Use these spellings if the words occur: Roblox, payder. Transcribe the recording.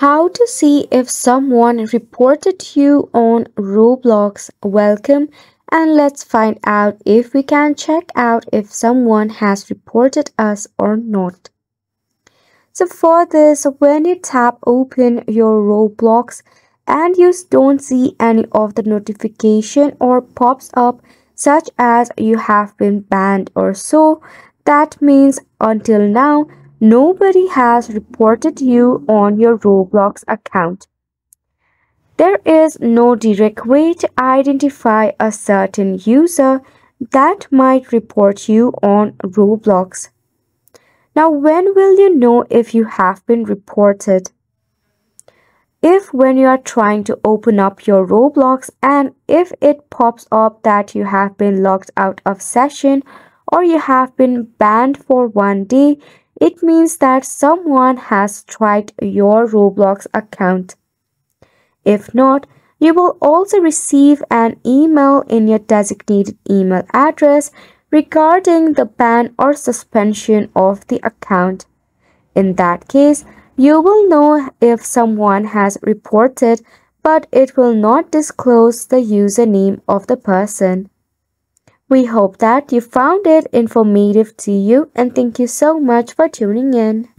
How to see if someone reported you on Roblox. Welcome, and let's find out if we can check out if someone has reported us or not. So for this, when you tap open your Roblox and you don't see any of the notification or pops up such as you have been banned or so, that means until now nobody has reported you on your Roblox account. There is no direct way to identify a certain user that might report you on Roblox. Now, when will you know if you have been reported? If when you are trying to open up your Roblox and if it pops up that you have been logged out of session or you have been banned for 1 day, it means that someone has tried your Roblox account. If not, you will also receive an email in your designated email address regarding the ban or suspension of the account. In that case, you will know if someone has reported, but it will not disclose the username of the person. We hope that you found it informative to you, and thank you so much for tuning in.